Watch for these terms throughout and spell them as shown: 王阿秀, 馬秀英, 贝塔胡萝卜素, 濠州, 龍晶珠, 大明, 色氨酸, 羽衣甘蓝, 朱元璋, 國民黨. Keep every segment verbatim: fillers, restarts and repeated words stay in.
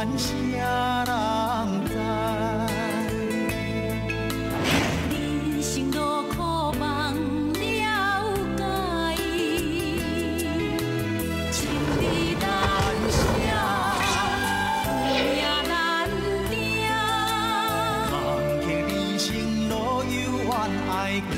怨啥人知？人生路苦望了解，情义难舍，有影难定。茫茫人生路，犹原爱行。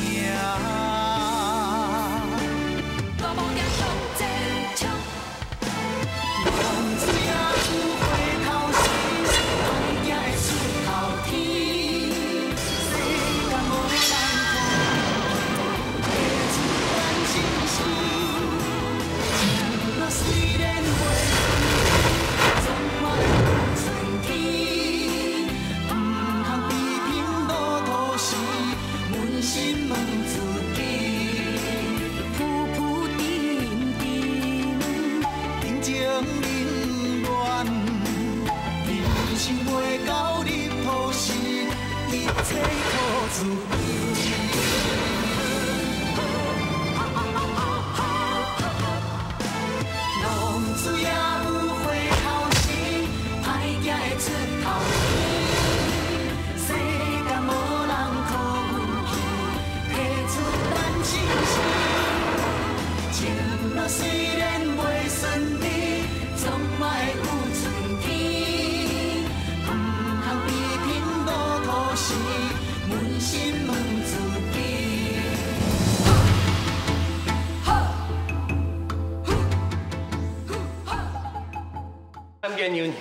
三边牛牛，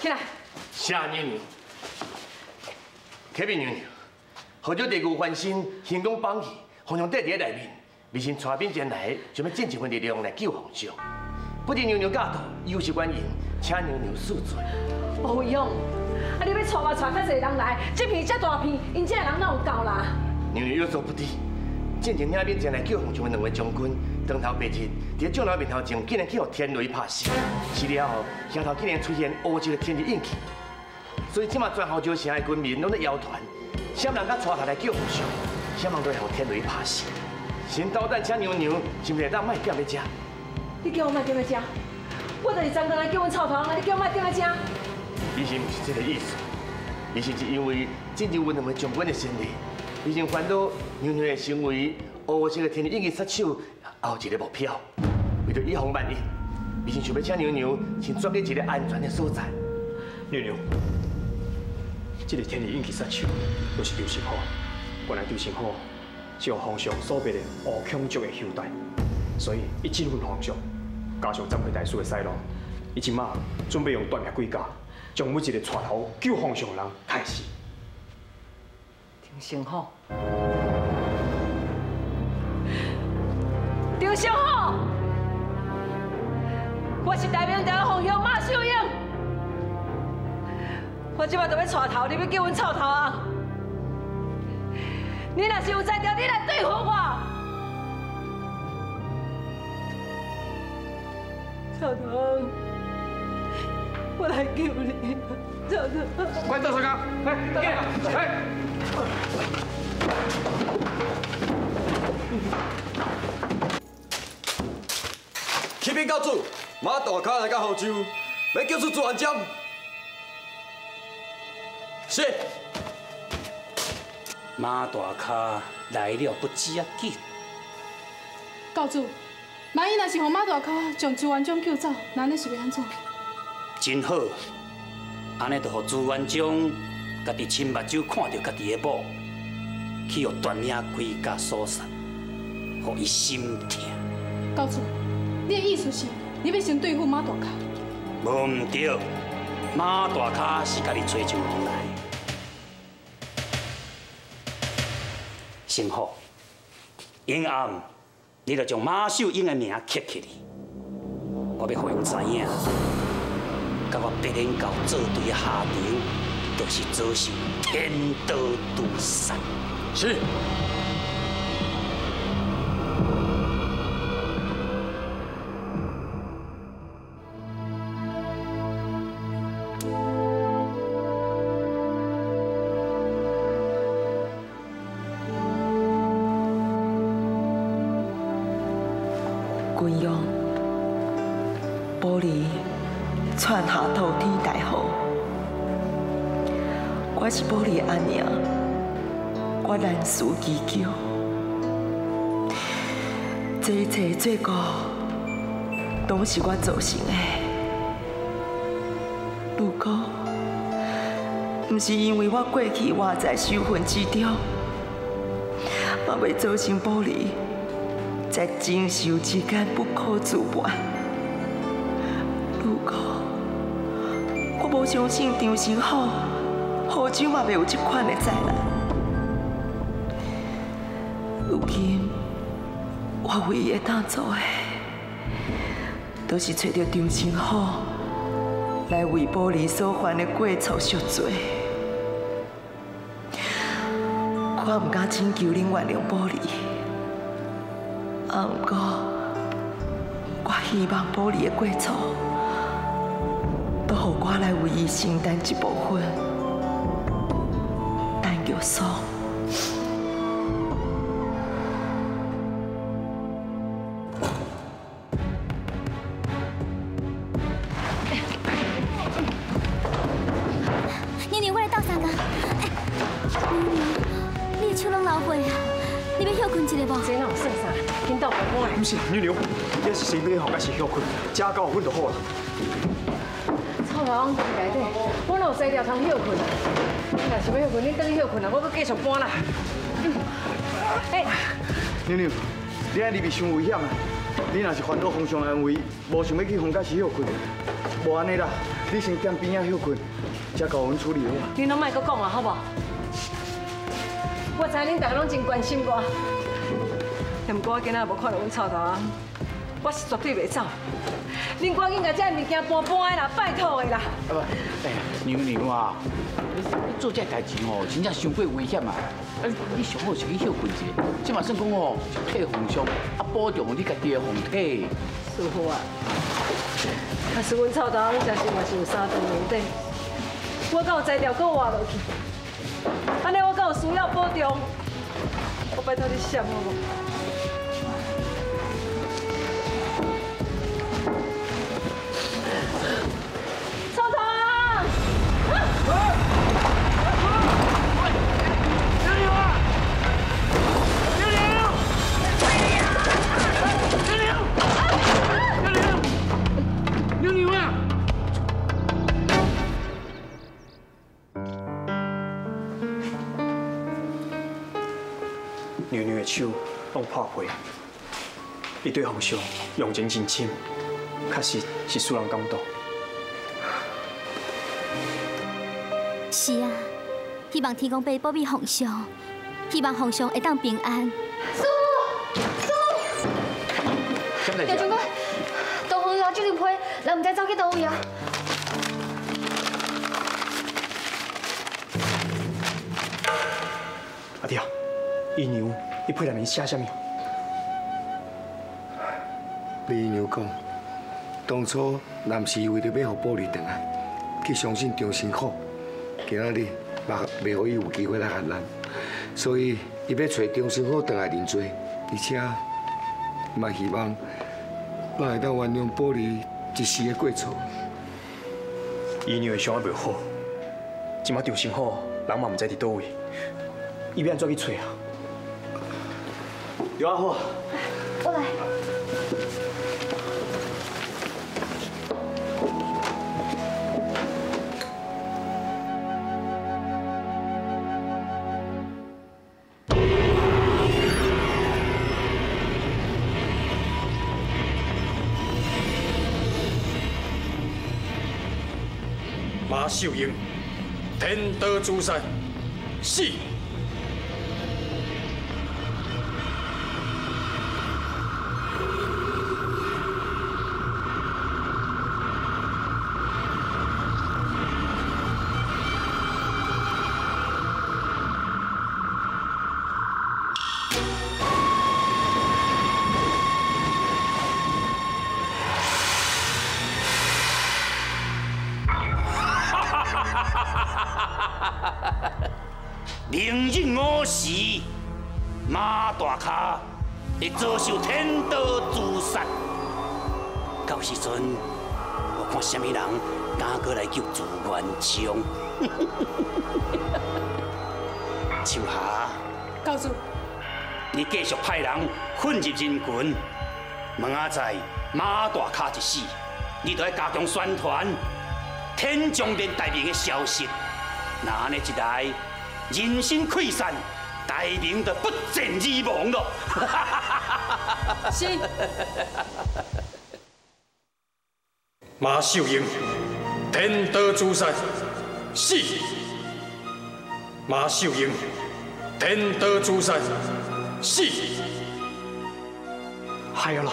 起来。下牛牛，起边牛牛。合作地区翻新行动放弃，方向地在内面，微信带兵前来，想要尽一份力量来救皇上。不但牛牛驾到，又是原因，请牛牛恕罪。无用，啊！你要带我带遐侪人来，这片遮大片，因这人哪有够啦？牛牛有所不知，进前领兵前来救皇上的两位将军。 当头白日，伫众人面头前，竟然去予天雷拍死。死了后，城头竟然出现乌色的天日印记。所以即马全杭州城的军民拢在谣传，啥人甲带头来救皇上，啥人都会予天雷拍死。先导弹请娘娘，是毋是咱卖点来食？你叫我卖点来食？我就是昨昏来叫阮臭头，你叫我卖点来食？伊是毋是这个意思？伊是是因为进入阮两位将军的心理，伊就烦恼娘娘的行为。 乌色的天日印记杀手，后一个目标，为着以防万一，微信想要请娘娘先转去一个安全的所在。娘娘，这个天日印记杀手就是刘成虎，原来刘成虎是由皇上所别的乌孔族的后代，所以一进入皇上，加上占回大师的西路，伊即马准备用断命诡计，将每一个带头救皇上的人害死。刘成虎。 刘成虎，我是大明朝皇上马秀英，我即摆就要带头，你要叫阮臭头啊！你若是有才调，你来对付我。臭头，我来救你。臭头，快走，大哥，来，来，来。 启禀教主，马大卡来到杭州，要救出朱元璋。是。马大卡来了不止啊紧。教主，万一若是让马大卡将朱元璋救走，那恁是要安怎？真好，安尼就让朱元璋家己亲目睭看到家己的某去予断命鬼甲所杀，让伊心痛。教主。 你的意思是，你要先对付马大卡？无唔对，马大卡是家己找上门来。成虎，阴暗，你着将马秀英的名刻起哩。我要互因知影，甲我白莲教作对下场，就是遭受天道毒杀。是。 君庸，玻璃，窜下土地大雨。我是玻璃阿娘，我難辭其咎。這一切罪過，都是我造成的。如果不是因為我過去活在羞恨之中，嘛袂造成玻璃在承受之間不可自拔。如果我無相信張成虎，福州嘛袂有這款的災難。如今我唯一會當做的，就是找到張成虎來為玻璃所犯的過錯贖罪。 我唔敢請求恁原諒玻璃，啊，不過我希望玻璃的過錯，都予我來為伊承擔一部分。但玉嫂，娘娘，我來倒三工。哎， 手拢流血啊！你要休困一下无？这哪有算啥？紧倒回搬来。不是牛牛，也是生病后，也是休困，食够困就好啦。臭老翁，内底我哪有材料通休困啊？你若是要休困，你等去休困啊！我要继续搬啦。哎，牛牛，你安尼咪伤危险啊！你若是烦恼风上安危，无想要去房间时休困，无安尼啦，你先踮边仔休困，才够阮处理好啊。你拢莫阁讲啊，好无？ 我知恁大家拢真关心我，但不过我今仔无看到阮臭头啊，我是绝对袂走。恁赶紧把这物件搬搬的啦，拜托的啦。啊不，哎，娘娘啊，你做这代志哦，真正伤过危险啊！啊，你上好是去休困一下，即嘛算讲哦，退风伤，啊保重你家己的身体。舒服啊！但是阮臭头啊，真是嘛是有三长两短，我敢有材料搁活落去？ 安尼我阁有需要保重，我拜托你想好无？臭头啊！牛牛啊！牛牛！牛牛！牛牛！牛牛啊！ 牛牛的手拢破皮，伊对皇上用情真深，确实是使人感动。是啊，希望天公伯保庇皇上，希望皇上会当平安。叔，叔，杨将军，东皇老酒啉批，咱唔知走去叨位啊？ 姨娘，伊批内面写啥物？李姨娘讲，当初男士为着要互玻璃回来，去相信张成虎，今仔日嘛袂互伊有机会来害咱，所以伊要找张成虎回来认罪，而且嘛希望咱会当原谅玻璃一时的过错。姨娘的伤还袂好，即马张成虎人嘛毋知伫倒位，伊要安怎去找啊？ 刘阿虎，我来。馬秀英，天道诛殺，死！ 凌日午時，馬大腳會遭受天道誅殺。到時陣，我看什么人敢过来救朱元璋？秋霞，教主，你继续派人混入人群，明仔载马大卡一死，你就要加强宣传天将面大明的消息。那安尼一来，人心溃散，大明就不战而亡了。是。马秀英，天道诛杀，死！马秀英，天道诛杀，死！害了，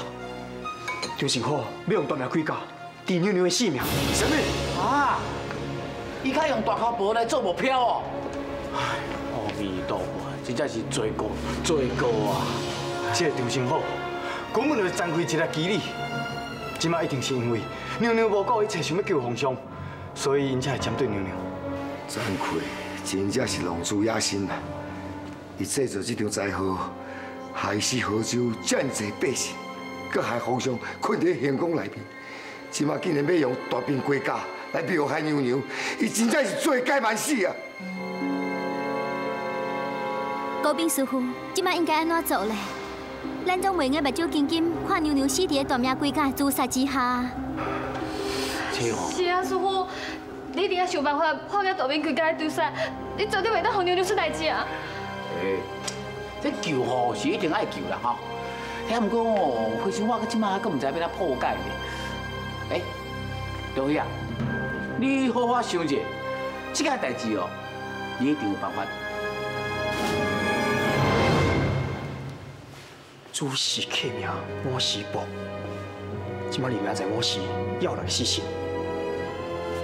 张成虎要用大命归家，抵娘娘的性命。什么？啊！伊卡用大口婆来做目标哦。唉，阿弥陀佛，真正是罪过，罪过啊！这张成虎根本就是展开一个机理。 即卖一定是因为娘娘无顾一切想要救皇上，所以因才会针对娘娘。惭愧，真正是狼子野心啦！伊制造这场灾祸，害死河州遮济百姓，佮害皇上困伫行宫内面。即卖竟然要用大兵归家来祸害娘娘，伊真正是罪该万死啊！高兵师傅，即卖应该安怎做咧？ 咱总袂用目睭金金看娘娘死伫大明贵家的诛杀之下。是啊，师傅，你一定要想办法破解大明贵家的诛杀，你绝对袂当让娘娘出代志啊！诶，这救吼是一定爱救啦吼，遐毋过哦，非常我到即马还阁毋知要哪破解呢。诶，刘辉啊，你好好想者，即件代志哦，你一定有办法。 主是客名，我是宝。即摆你明仔载我是要来死心，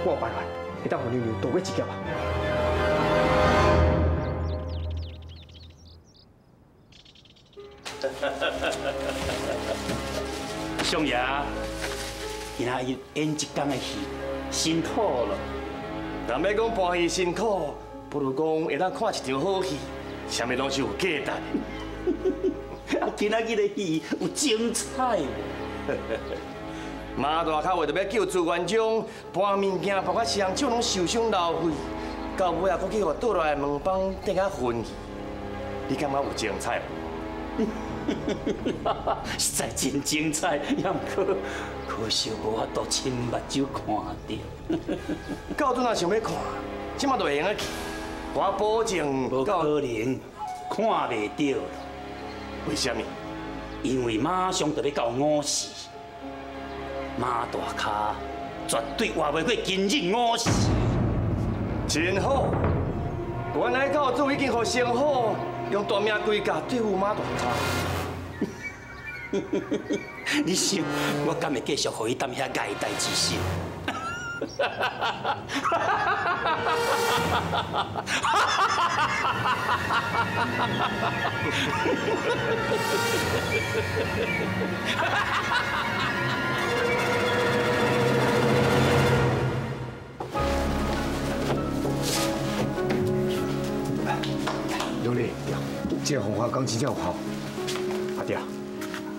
我有办法会当让娘娘躲过一劫啊！相爷，今仔日演一天的戏，辛苦了。人要讲搬戏辛苦，不如讲会当看一场好戏，啥物拢是有价值的。啊，今仔日的戏有精彩。马大口为着要救朱元璋，搬物件，包括双手拢受伤流血，到尾啊，佫去互倒落来门帮跌甲昏去。你感觉有精彩无？实在真精彩，也毋过可惜无法度亲目睭看到。到阵若想要看，即马就会用啊去。我保证无可能看袂到。 为什么？因为马上就要到午时，马大卡绝对活袂过今日午时。真好，原来教主已经予成虎用大命归家对付马大卡。你想我敢会继续予伊担遐呆呆之心？刘丽，这红花岗真正有效。阿爹，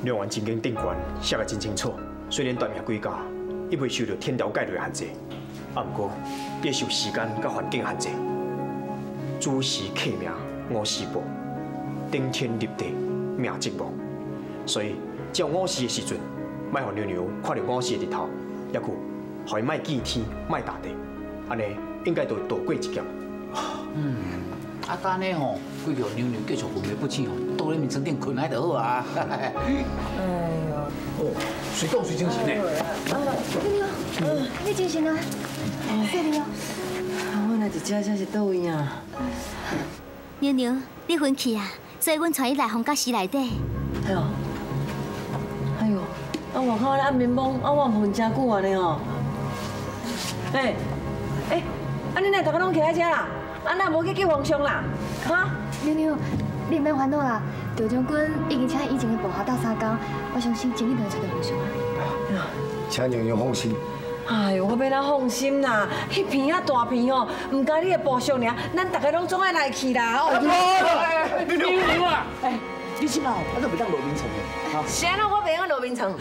两员真经定官写得真清楚，虽然短命归家，伊未受到天条界内限制。 啊，毋过必受时间甲环境限制。主是客名，我是报，顶天立地，命即亡。所以，只要午时的时阵，莫互娘娘看到午时的日头，抑佫互伊莫见天，莫踏地，安尼应该就会躲过一劫。嗯，啊，干呢吼，规条娘娘继续昏迷不醒吼，倒咧眠床顶困下就好啊。哎呦，哦，谁讲谁精神呢？哎呦，你精神啊？ 这里哦，我那一家真是倒位啊！娘娘，你昏去啊，所以阮带伊来皇家室内底。哎呦，哎呦，啊外口咧暗暝蒙，啊我唔瞓真久安尼哦。哎，哎，啊你来大家拢徛喺遮啦，啊那无去叫皇上啦，哈？娘娘，你唔免烦恼啦，赵将军已经请以前的部下斗相共，我相信今日就会找到皇上啊。请娘娘放心。 哎呦，我要哪放心啦？迄片啊大片哦，唔该你的部属尔，咱大家拢总爱来去啦。哦，你你你啊！哎，你去哪？我都袂当落眠床的。是啊，我袂当落眠床。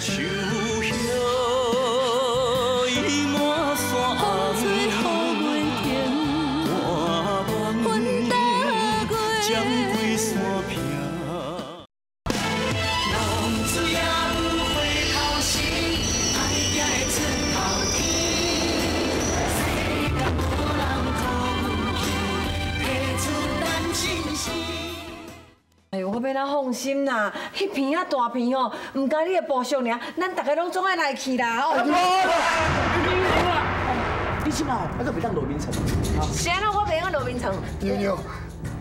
要哪放心啦？迄片啊大片哦，唔敢你的部署尔，咱大家拢总爱来去啦哦。你起码还是袂当罗宾城。谁让我袂当罗宾城？妞妞，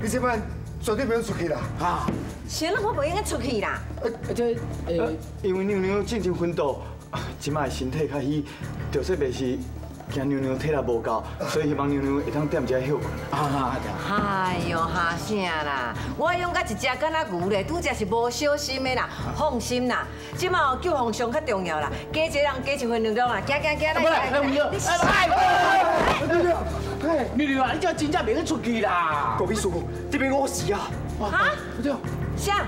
你这摆绝对不要出去啦！啊！谁让我袂应该出去啦？呃，这呃，因为妞妞进前奋斗，即摆身体较虚，着说袂是。 惊妞妞体力无够，所以希望妞妞会当踮遮歇困。啊哎呦，哈啥啦！我养到一只敢若牛咧，拄则是无小心的啦。放心啦，即马哦救皇上较重要啦，加一个人加一份力量啦，行行行来来来。你是哎哎哎！妞妞啊，你这真正袂去出去啦！国民叔公，这边五时啊！啊？对啊。啥？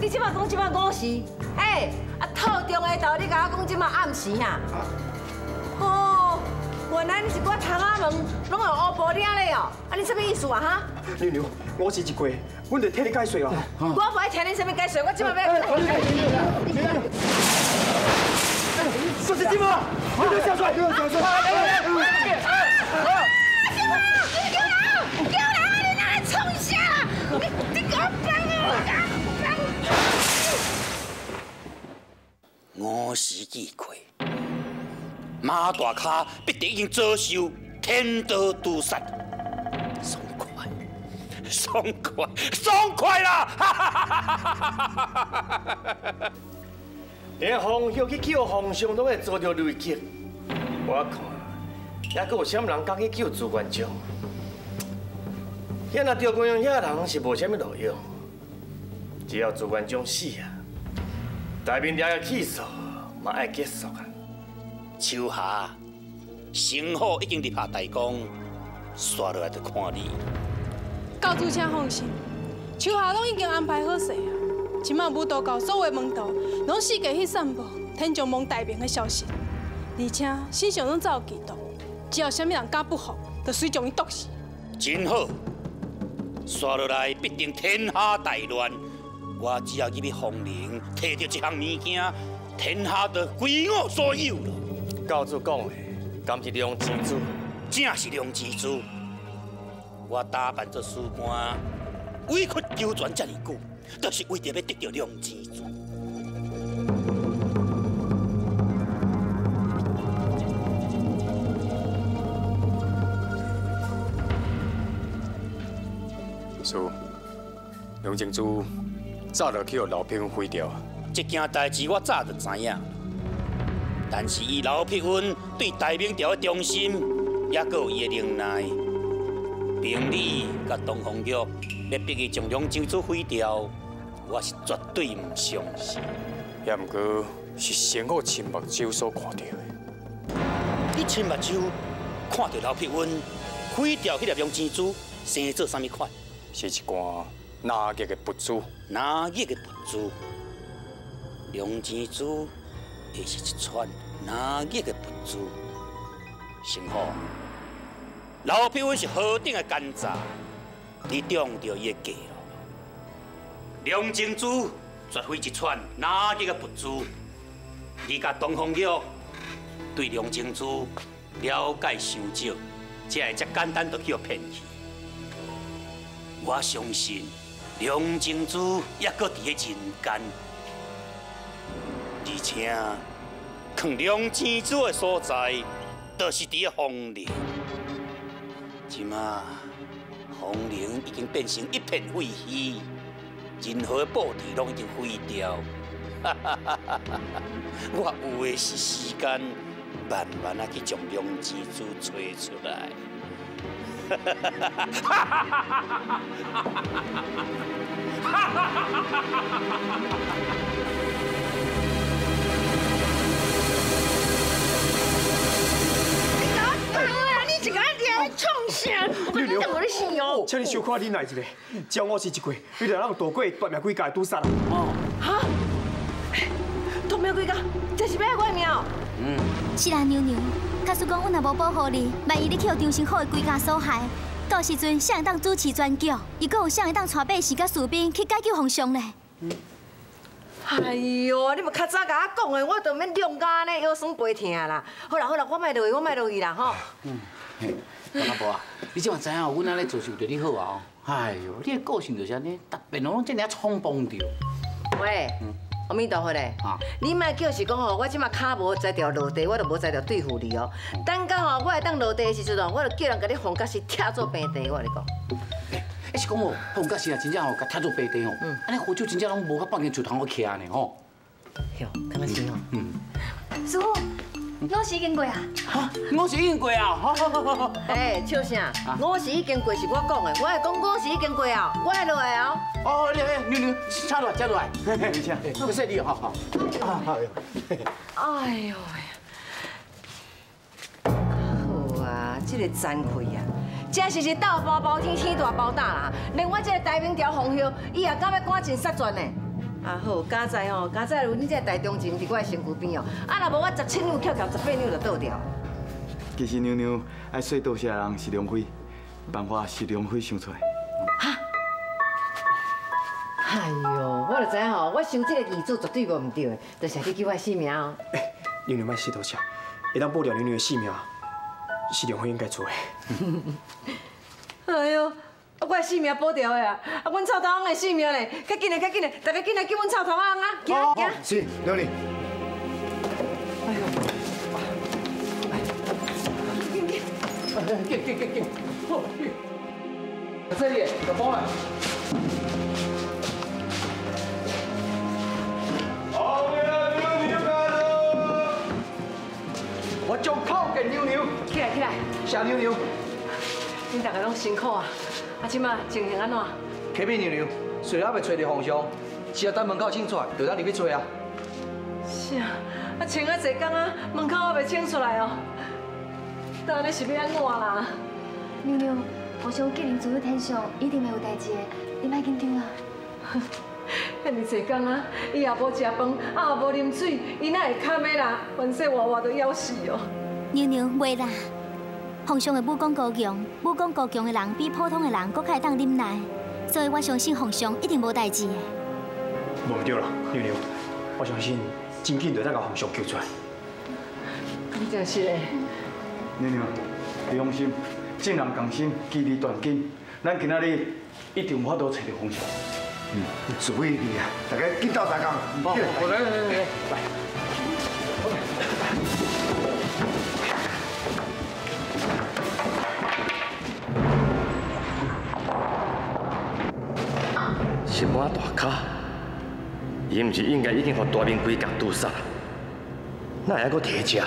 你即马讲即马五时？哎，啊套中下昼你甲我讲即马暗时啊？哦。 原来你是我窗仔门拢用乌布领嘞哦，啊你什么意思啊哈？妞妞，我是一鬼，阮就替你解释哦。我不爱听你什么解释，我今晚要。小心点啊！你别跳出来，别跳出来！啊！救我！救我！救我！你哪来冲下？你你给我放啊！放！我是一鬼。 马大卡必定已经遭受天道诛杀，爽快，爽快，爽快啦！哈哈哈哈哈！连皇上去救皇上拢会遭到雷击，我看，还阁有啥物人敢去救朱元璋？遐那赵光阳遐人是无啥物路用，只要朱元璋死啊，大明朝的气数嘛要结束啊！ 秋霞，成虎已经立下大功，刷落来就看你。教主，请放心，秋霞拢已经安排好势啊。即卖武道教所有门徒，拢四界去散布天将亡大明的消息，而且信上拢早有记录，只要啥物人敢不服，就随将伊毒死。真好，刷落来必定天下大乱。我只要入去皇陵，摕到一项物件，天下就归我所有了。 教主讲的，敢是良知主？正是良知主。我打扮做士官，委曲求全这么久，就是为着要得到良知主。叔，良知主早就去予老兵毁掉。这件代志我早就知影。 但是伊老匹阮对大明朝的忠心，也阁有伊的能耐。明理甲东方玉要逼伊将两州子毁掉，我是绝对唔相信。也毋过是先我亲目睭所看到的。你亲目睭看到老匹阮毁掉迄粒两州子，生做啥物款？是一罐哪个的佛珠？哪个的佛珠？两州子。 也是一串难解的佛珠，幸好老匹阮是何等的奸诈，你中到伊的计了。梁静珠绝非一串难解的佛珠，你甲东方玉对梁静珠了解收少，才会遮简单就去骗去。我相信梁静珠还搁伫咧人间。 而且，藏龙之主的所在，就是伫个皇陵。即马，皇陵已经变成一片废墟，任何布置拢已经毁掉。哈哈哈哈哈！我有的是时间，慢慢啊去将龙之主找出来。哈哈哈哈哈！哈哈哈哈哈！哈哈哈哈哈！ 一个人创啥？我跟你讲，我的信用。请你小看你那一个，只要我是一鬼，你就让躲过夺命鬼界堵杀啦。哦，哈？夺命鬼界，这是要我的命？嗯。是啦，娘娘，假使讲阮若无保护你，万一你捡张成虎的龟甲所害，到时阵谁会当主持全局？伊阁有谁会当带百姓甲士兵去解救皇上呢？嗯。哎呦，你嘛较早甲我讲的，我都免量甲安尼腰酸背痛啦。好啦好啦，我莫落去，我莫落去啦吼。嗯。大阿婆啊，你即嘛知影哦，阮安尼做事对你好啊哦。哎呦，你的个性就是安尼，逐遍拢真尔冲动着。喂。嗯 阿弥陀佛嘞！你莫叫是讲吼，我即马脚无栽着落地，我就无栽着对付你哦。等到吼，我会当落地的时阵哦，我就叫人甲你放假是拆做平地，我哩讲。哎，是讲哦，放假是啊，真正吼，甲拆做平地吼，安尼好少真正拢无甲半斤石头去徛呢吼。哟，敢若是哦。嗯。师傅，五时已经过啊。哈，五时已经过啊！好好好好好。哎，笑啥？五时已经过是我讲的，我会讲五时已经过啊，我会落来哦。 哦，你你你你，插落来，插落来，你请，不说你，好好，好好。哎呦喂，好啊，这个惭愧啊，真是是豆包包天，天大包大啦，连我这个台面条方向，伊也敢要赶尽杀绝呢。啊好，刚才哦，刚才有你这个台中人伫我身躯边哦，啊若无我十七两翘翘，十八两就倒掉。其实娘娘爱说多些人是梁辉，办法是梁辉想出来。哈。 哎呦，我就知吼，我想这个遗嘱绝对无唔对的，就是你救我性命哦。哎，娘娘莫失多谢，会当保掉娘娘的性命，是良辉应该做的。哎呦，我的性命保掉的啊，啊，阮臭头翁的性命嘞，较紧嘞，较紧嘞，大家紧来救阮臭头翁啊！行行。是，娘娘。哎呦，哎，紧紧，紧紧紧紧，好，这里有包了。 我就靠近妞妞，起来起来，谢妞妞，恁大家拢辛苦啊！啊，即摆情形安怎？起面妞妞，虽然还袂找到方向，只要等门口清出来，就咱入去找啊。是啊，啊穿啊济工啊，门口还袂清出来哦。到安尼是要安怎啦？妞妞，我想既然走到天上，一定会有代志的，你莫紧张啊。遐尼济工啊，伊也无食饭，啊也无啉水，伊哪会堪的啦？凡说活活都枵死哦。娘娘袂啦，皇上的武功高强，武功高强的人比普通的人搁较会当忍耐，所以我相信皇上一定无代志的。无毋对啦，娘娘，我相信真紧就当把皇上救出来。你真是的，娘娘，你放心，正人同心，其利断金，咱今仔日一定有法度找到皇上。 嗯，是威力啊！大家紧到大家，好，我来来来来，来。心满大卡，伊毋是应该已经互大明鬼甲毒杀，哪还阁提车？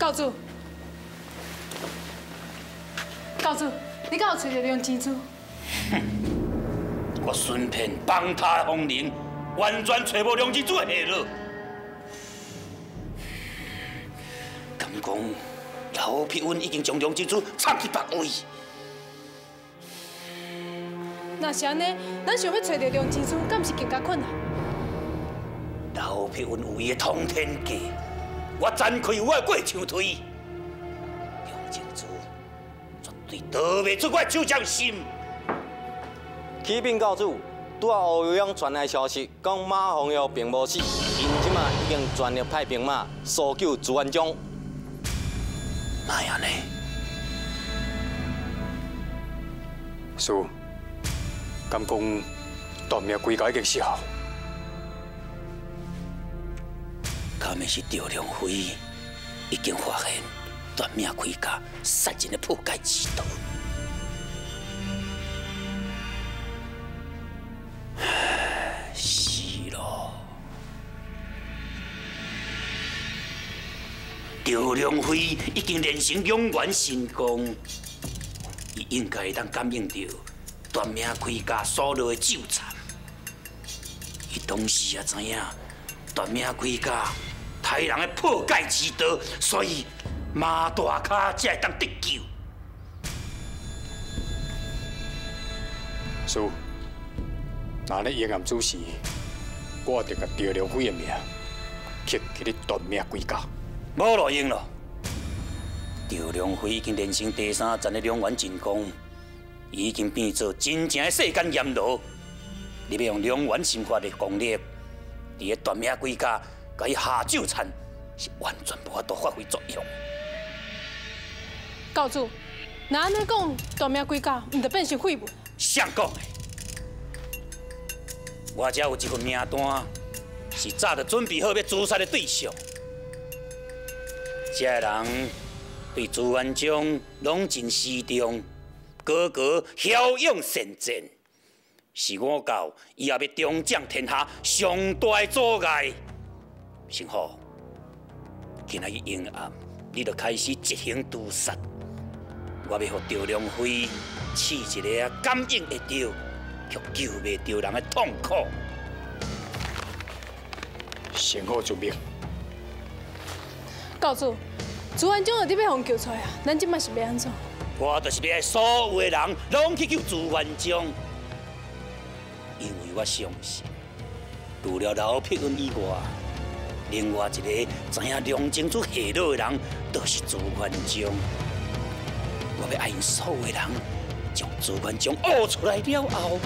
教主，教主，你敢有找着梁真珠？哼！我孙骗崩塌风林，完全找无梁真珠的下落。敢讲老匹阮已经将梁真珠藏去别位？那是安尼，咱想要找着梁真珠，敢毋是更加困难？老匹阮有伊的通天计。 我展开我的过墙腿，梁静珠绝对逃袂出我的手掌心。启禀教主，拄仔欧阳勇传来消息，讲马洪耀并无死，因即马已经全力派兵马搜救朱元璋。哪样呢？师傅，敢讲大明鬼家已经死后？ 他们是赵良辉已经发现短命盔甲杀人的破解之道。是咯，赵良辉已经练成永远神功，伊应该会当感应到段明开家所落的纠缠。伊当时也知影段明开家杀人的破解之道，所以马大脚才会当得救。师傅，那咧阴暗主事，我得甲赵良辉的名刻伫咧段明开家。 无路用咯！赵良辉已经练成第三层的两元真功，已经变做真正的世间阎罗。你要用两元心法的功力，伫个断命鬼家，甲伊下酒残，是完全无法度发挥作用。教主，那安尼讲，断命鬼家毋就变成废物？谁讲的？我只有一份名单，是早就准备好要诛杀的对象。 这人对朱元璋拢真失重，个个骁勇善战，是我教以后要重掌天下上大的阻碍。幸好，今仔日阴暗，你就开始执行诛杀。我要互赵良辉试一个感应会到，却救袂到人的痛苦。先好准备。 教主，朱元璋就得要互救出来啊！咱即摆是要安怎？我就是要所有的人拢去救朱元璋，因为我相信，除了刘碧云以外，另外一个知影梁静茹下落的人，就是朱元璋。我要爱因所有的人，将朱元璋挖出来了后，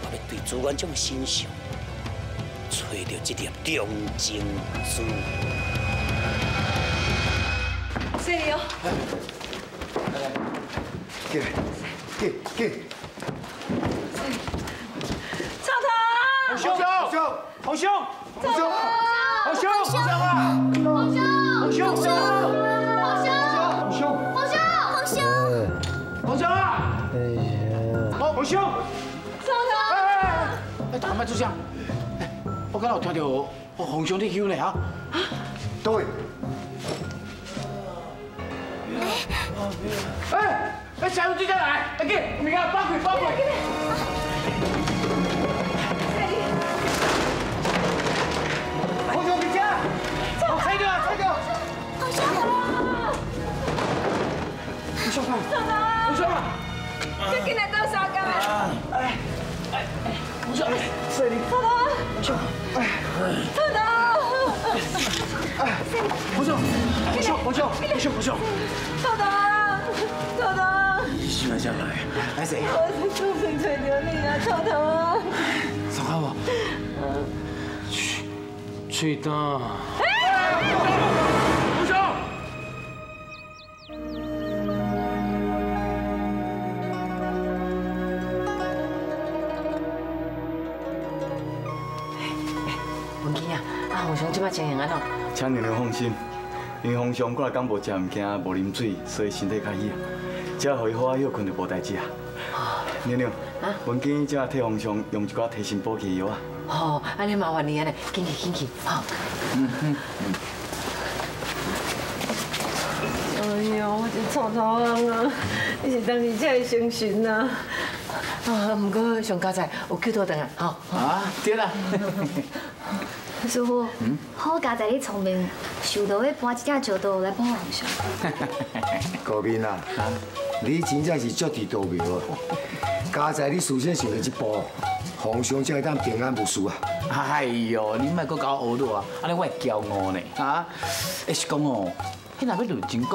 我要对朱元璋身上找到一粒梁静茹。 这里有，来来，给给给，赵头，红兄，红兄，红兄，红兄，红兄，红兄啊，红兄，红兄，红兄，红兄，红兄，红兄，红兄啊，红兄，赵头，哎哎，大麦出声，我刚才有听到我红兄在叫呢啊，对。 哎，哎，小兄弟再来，哎，给，你看，八鬼，八鬼。红兄，你家，我拆掉，拆掉。红兄，红兄，红兄，这今天多少个？哎，哎，红兄，这里，红兄，哎，红兄。 哎，红兄，红兄，红兄，红兄，红兄，豆豆，豆豆，你慢下来，来谁？我是肚子最流利啊，豆豆。走开我。去，去当。红兄。文琪啊，啊红兄这摆情形安怎？ 请娘娘放心，因皇上我来讲无食物件，无啉水，所以身体较虚，只要让伊好好休困就无代志啊。娘娘，文娟只替皇上用一寡提神补气药啊。哦，安尼麻烦你安尼，紧去紧去，好。嗯嗯嗯。哎呦，我真臭头啊！你是当时才会相信啊。啊，不过上佳哉有救倒转来，好。啊，对啦。师傅，嗯、好佳在你聪明，想到要搬一只石头来帮皇上。高斌啊，你真正是足地道味哦！佳在你事先想到这步，皇上才会当平安无事啊！哎呦，你莫搁搞我学路啊！安尼我会骄傲呢，啊！也是讲哦，迄若要认真讲，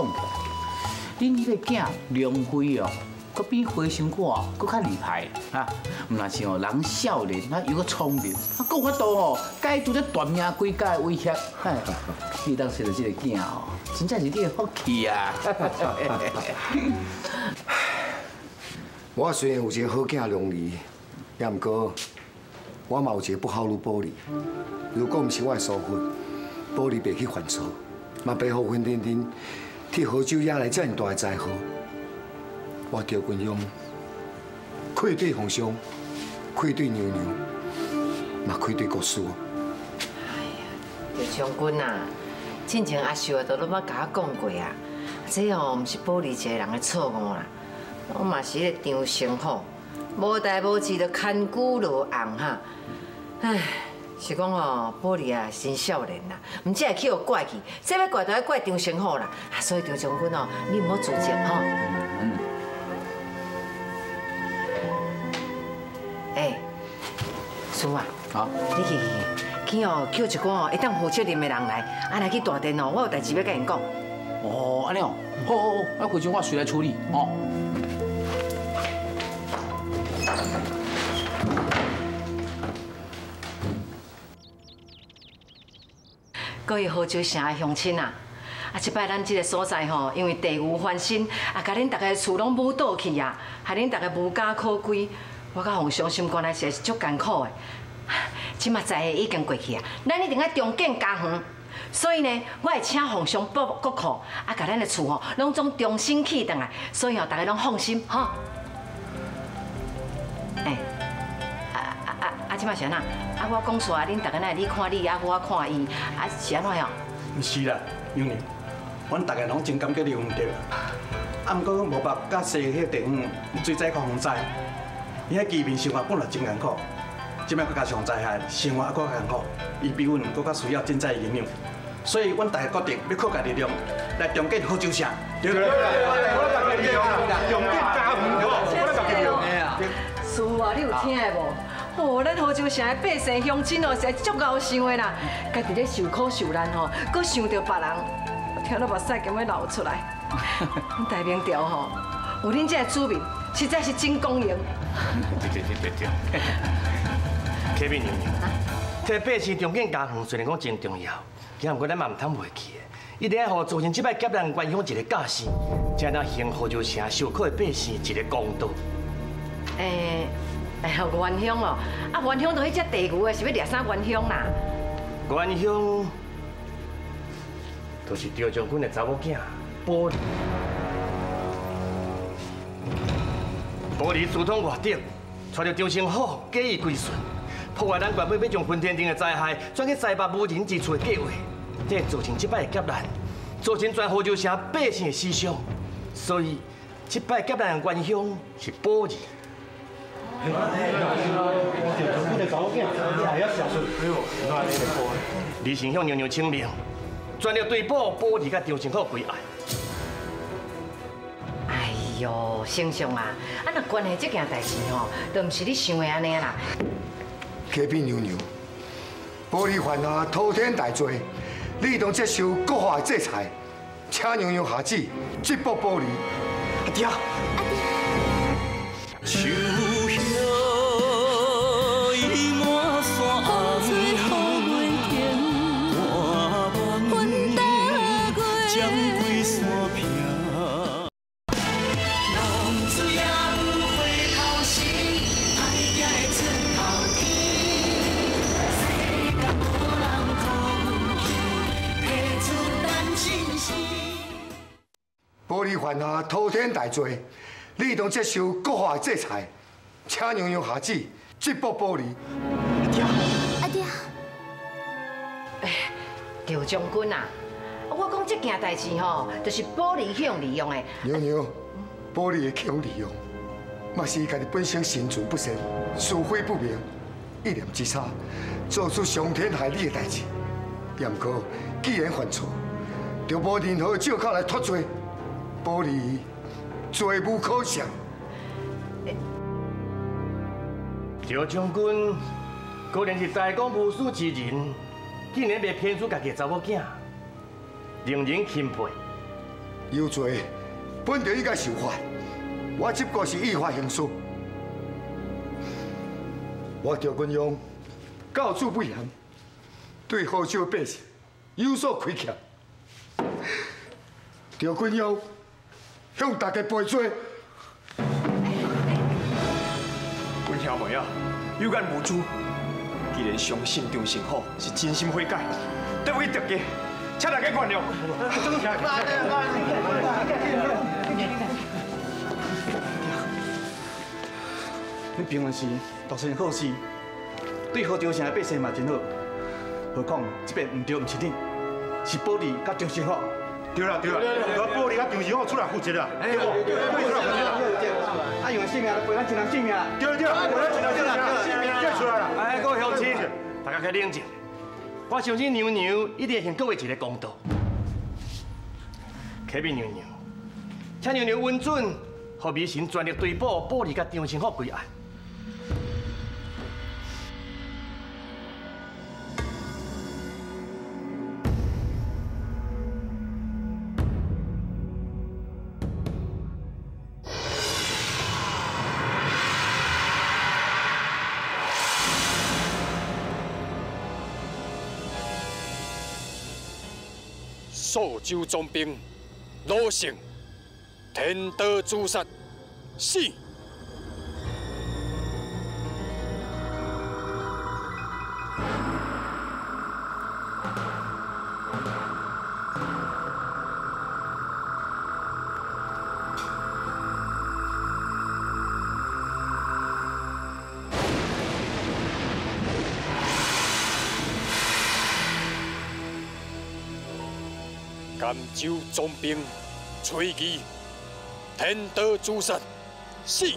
恁迄个囝梁辉哦。 佫比花生果哦，佫较厉害啊！唔若像哦，人少年啊又佫聪明，啊佫有法度哦，解除这短命鬼家的威胁。你当生了这个囝哦，真正是你的福气啊！我虽然有一个好囝容易，也毋过我嘛有一个不好女宝莉。如果毋是我的疏忽，宝莉袂去犯错，嘛袂好昏颠颠，替河州惹来遮尔大的灾祸。 我赵君勇，愧对皇上，愧对娘娘，嘛愧对国师。哎呀，赵将军啊，之前阿秀都拢捌甲我讲过啊，这哦毋是玻璃一个人的错误啦，我嘛是咧张生吼，无代无志就牵牛落红哈，唉。 是讲哦，玻璃啊，真少年啦，唔只会去互怪去，这要怪就要怪张成虎啦。所以张将军哦，你唔好自责吼。嗯。哎，叔啊，好，你去去去哦，叫一个哦会当负责任的人来，啊来去大殿哦，我有代志要甲因讲。哦，安尼哦，好好好，啊回去我随来处理哦。 各位濠州城的乡亲啊，啊，即摆咱即个所在吼，因为地域翻新，啊，甲恁大家厝拢舞倒去啊，害恁大家无家可归，我甲互相心肝内是足艰苦的。即嘛在已经过去啊，咱一定要重建家园，所以呢，我会请互相报国库，啊，甲咱的厝吼，拢总重新起倒来，所以吼，大家拢放心吼。哎，啊啊啊啊！即嘛是安那？ 啊，我讲错啊！恁大家那你看你，啊我看伊，啊是安怎样？唔是啦，娘娘，阮大家拢真感激你唔对啦。啊，毋过无白甲西迄地方水灾、洪灾，伊遐居民生活本来真艰苦，即摆佫加上灾害，生活还佫较艰苦，伊比阮佫较需要赈灾的营养。所以，阮大家决定要靠家力量来重建濠州城。对对对，我大家力量啦，重建家园，我大家力量。是啊，你有听的无？ 哦，咱濠州城的百姓乡亲哦，是足够想的啦，家己咧受苦受难吼，搁想着别人，听到目屎咁要流出来。恁大明朝吼，有恁这子民，实在是真光荣。对对对对对。启明娘娘，这百姓重建家园虽然讲真重要，但毋过咱嘛毋通袂记的，一定要互造成即摆劫难原乡一个教训，才能还濠州城受苦的百姓一个公道。诶。 哎，原乡哦，啊，原乡都迄只地牛的，是要掠啥原乡啦？原乡就是赵将军的查某囝，玻璃。玻璃私通外敌，带着张成虎假意归顺，破坏咱原本要将分天庭的灾害转去西北无人之处的计划，这造成这摆的劫难，造成全濠州城百姓的死伤，所以这摆劫难的原乡是玻璃。 李信向娘娘请命，全力对保保二甲张成虎归案。哎呦，丞相啊，啊那关系这件代志吼，都唔是你想的安尼啦。启禀娘娘，保二犯下滔天大罪，你当接受国法的制裁，请娘娘下旨追捕保二。阿爹，阿爹。 保二犯下滔天大罪，你当接受国法的制裁，请娘娘下旨追捕保二。阿爹，阿爹，哎，赵将军啊，我讲这件代志吼，就是保二向利用的。娘娘，保二的向利用，嘛是伊家己本身心存不善，是非不明，一念之差，做出伤天害理的代志。也毋过，既然犯错，就无任何借口来脱罪。 保二罪无可赦。赵将军果然是大公无私之人，竟然袂偏袒家己查某囝，令人钦佩。有罪本就应该受罚，我只不过是依法行事。我赵君庸教子不严，对濠州百姓有所亏欠。赵君庸。 向大家赔罪。阮兄妹啊，有眼无珠，既然相信张成虎是真心悔改，对为大家，请大家原谅。恁平安是大善好事，对濠州城的百姓嘛真好。何况这边唔对，唔是恁，是保利甲张生福。对啦对啦，对保利甲张生福出来负责啦，对不？对对对。啊，用性命来赔咱一人性命。对对，赔咱一人性命，性命借出来啦。哎，各位乡亲，大家较冷静。我相信娘娘一定会还各位一个公道。启禀娘娘，请娘娘恩准，予美神全力追捕保利甲张生福归案。 朔州总兵鲁姓天刀诛杀，死。甘州总兵崔奇，天刀诛杀，死。奇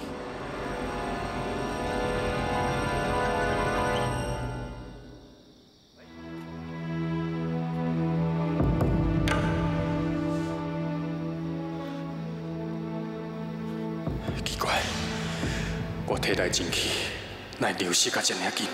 怪，我体内真气乃流失甲这么紧。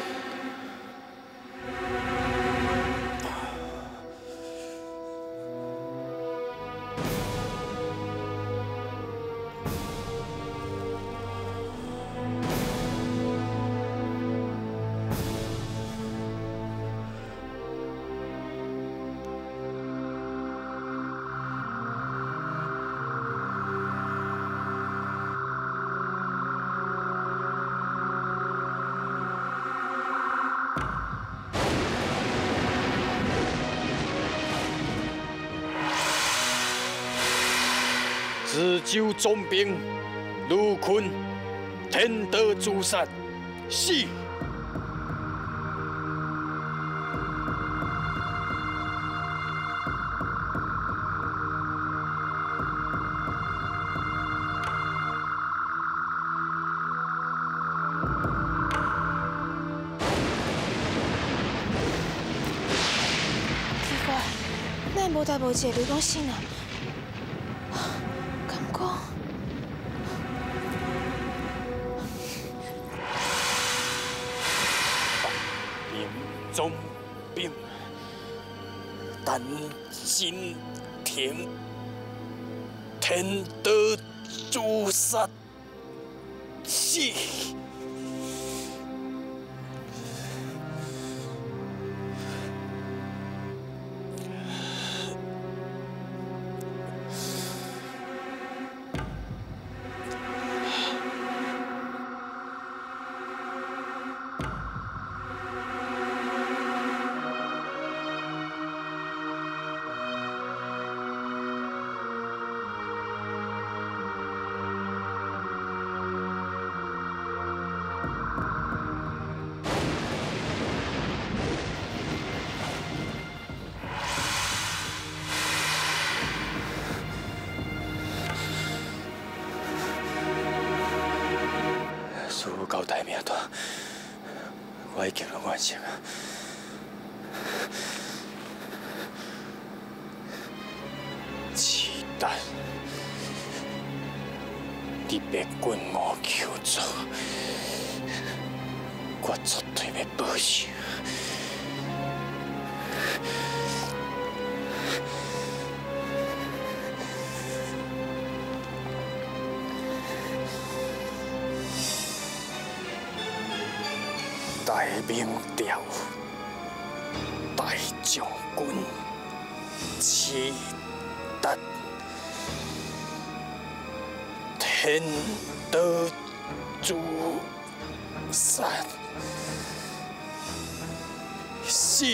州总兵卢坤，天刀诛杀，死。 奇怪，咱无代无志，你讲死啊？ 总兵陈新亭，天刀诛杀，死。我已经拢完成啊！期待你别滚我求助，我绝对要报仇。 大明朝大将军齐达天刀诛杀，死。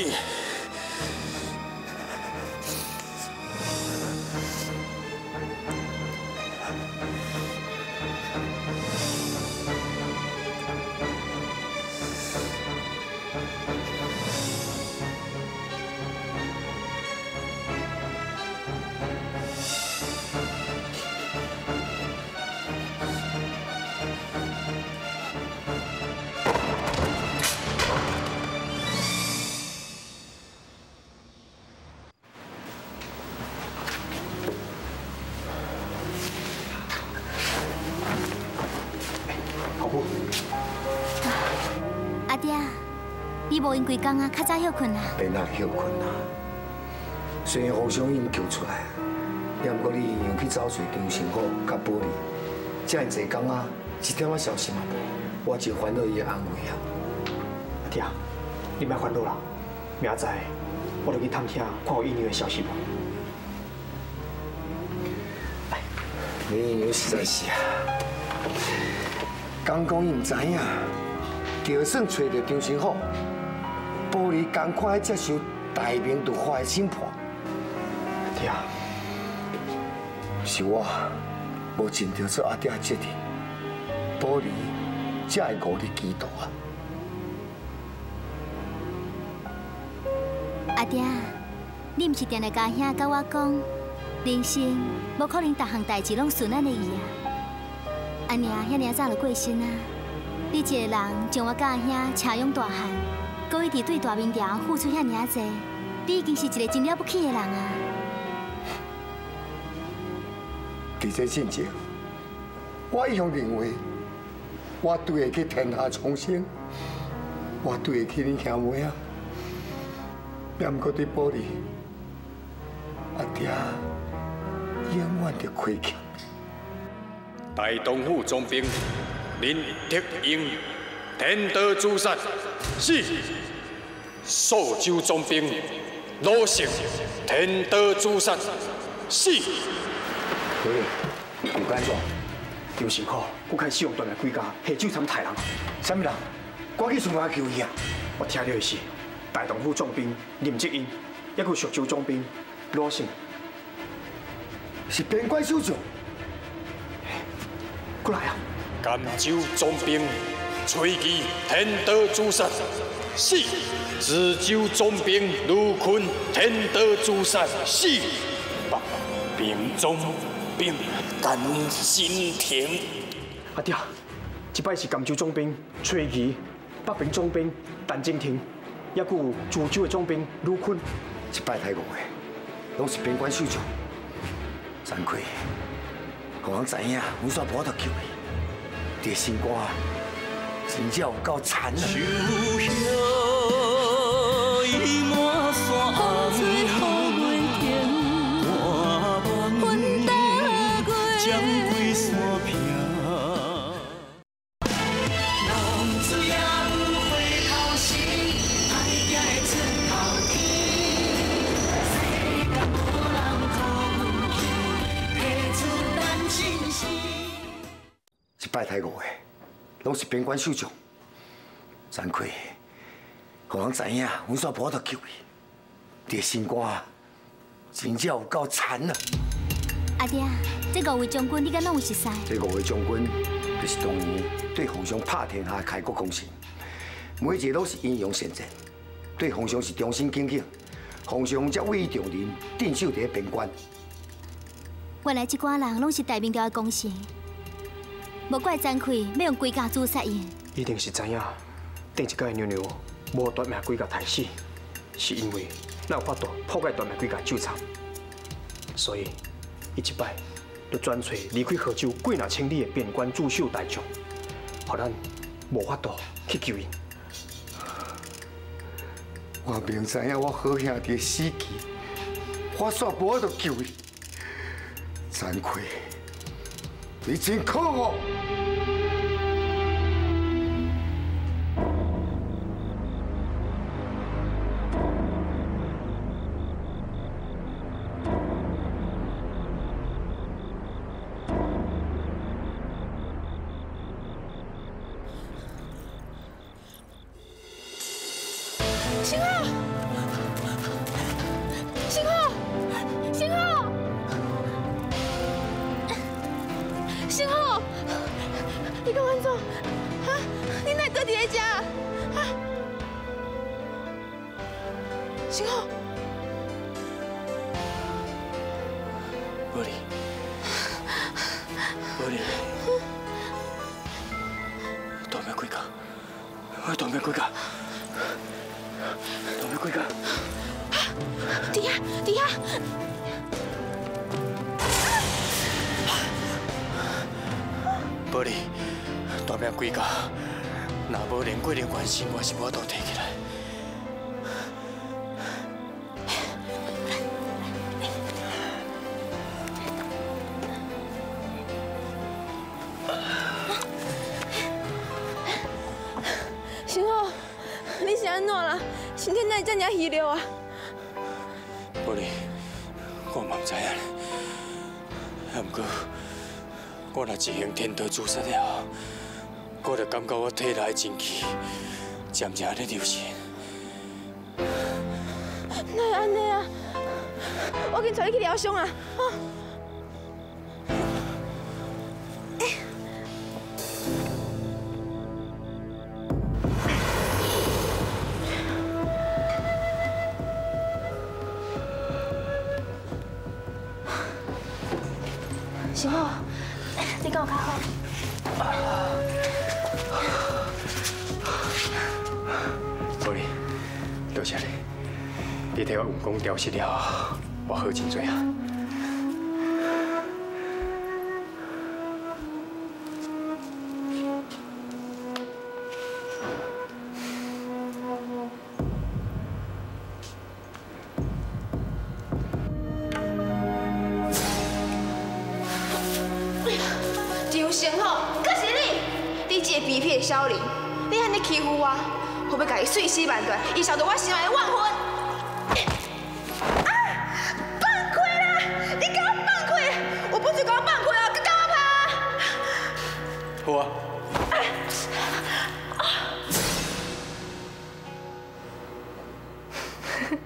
你无因几工啊，较早休困啦。免啊休困啦。虽然互相因救出来，也毋过你又去找寻张成虎甲保利，遮尼侪工啊，一点仔消息嘛无，我就烦恼伊的安危啊。阿弟啊，你莫烦恼啦，明仔载我著去探听，看有伊娘的消息无。 你娘实在是啊，刚讲伊唔知影，就算找到张成虎，保利刚快接受大明毒化的审判。阿爹啊，是我无尽到做阿爹的责任，保利才会误你嫉妒啊。阿爹，你唔是定来家兄甲我讲？ 人生无可能，逐项代志拢顺咱的意啊！阿娘遐尔早就过身啊，你一个人将我甲兄饲养大汉，搁一直对大明朝付出遐尔济，你已经是一个真了不起的人啊！伫这进前，我一向认为，我对得起天下苍生，我对得起恁兄妹啊，也毋过对保利，阿爹。 永远着亏欠。大东府总兵林德英，天道诛杀；四朔州总兵罗胜，天道诛杀；四。对，有干啥？有辛苦，我开始用断来几家，下酒参杀人。什么人？我去巡逻求伊啊！我听到的是大东府总兵林德英，还有朔州总兵罗胜。 是边关守将，过来啊！甘州总兵崔奇天道诛杀，死；知州总兵卢坤天道诛杀，死；北平总兵甘新田。阿爹，即摆是甘州总兵崔奇，北平总兵陈金廷，也有涿州的总兵卢坤。即摆太戆的，拢是边关守将。 惭愧，互人知影，阮煞无得救伊。这心肝真正有够残啊！拜太五个，拢是边关守将，惭愧，互人知影，阮煞无得救伊。这心肝真正有够残啊！阿爹，这五位将军你敢拢有识识？这五位将军就是当年对皇上拍天下开国功臣，每一个拢是英勇善战，对皇上是忠心耿耿，皇上才委以重任镇守伫边关。原来这寡人拢是大明朝的功臣。 无怪张奎要用规家诛杀伊，一定是知影顶一届娘娘无夺命规家杀死，是因为咱有法度破解夺命规家纠缠，所以伊一摆就专找离开河州几若千里的边关驻守大将，予咱无法度去救伊。我明知影我好兄弟死期，我煞无法度救伊，张奎。 你真可恶！星浩，星浩，星浩。 星浩，你跟阮做，哈？你哪倒伫咧遮？哈？星浩，保利，保利，大命归家，我大命归家，大命归家。伫遐，伫遐。 保利，大命归家，若无连桂林关心，我是无法度提起来。是安怎啦？身体哪会这么虚弱啊？无哩，我嘛唔知影。啊，不过我若一行天道自杀了，我就感觉我体内真气渐渐咧流失。哪会安尼啊？我紧带你去疗伤啊！哦 行哦，你跟我较好。无哩，多谢你，你替我运功调息了，我好真多啊。小林，你安尼欺负我，我要甲伊碎尸万段，伊受到我心内的怨恨。啊！放开啦！你给我放开！我不是给我放开啊，佮我拍！好啊。啊！